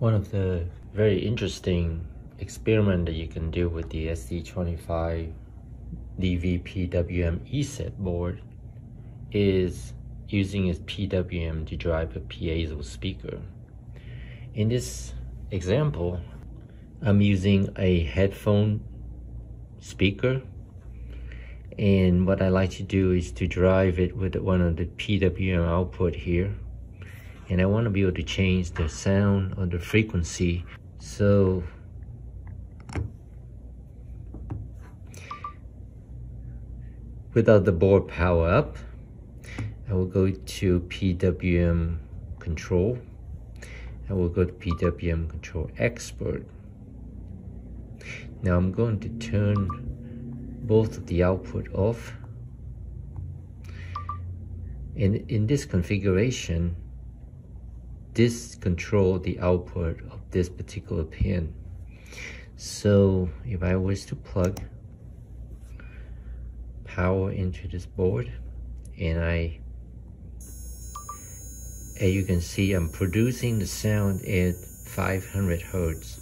One of the very interesting experiment that you can do with the ST25DV_PWM_eSET board is using its PWM to drive a piezo speaker. In this example, I'm using a headphone speaker, and what I like to do is to drive it with one of the PWM output here, and I want to be able to change the sound or the frequency. So without the board power up, I will go to PWM control. I will go to PWM control expert. Now I'm going to turn both of the output off. And in this configuration, this controls the output of this particular pin. So if I was to plug power into this board, and as you can see, I'm producing the sound at 500 Hertz.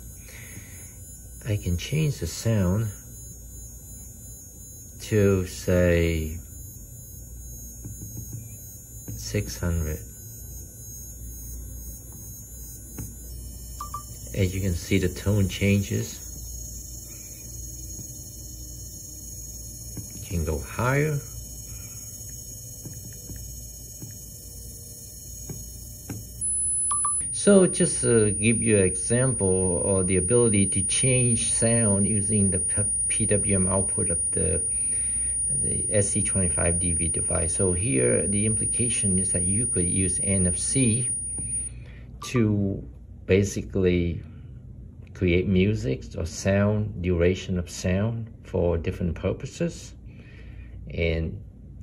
I can change the sound to, say, 600. As you can see, the tone changes. You can go higher. So just to give you an example of the ability to change sound using the PWM output of the ST25DV device. So here the implication is that you could use NFC to basically create music or sound, duration of sound for different purposes. And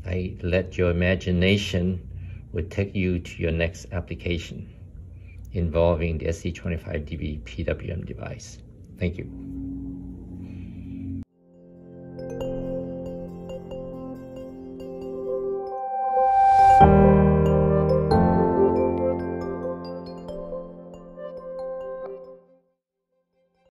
I let your imagination would take you to your next application involving the ST25DV PWM device. Thank you.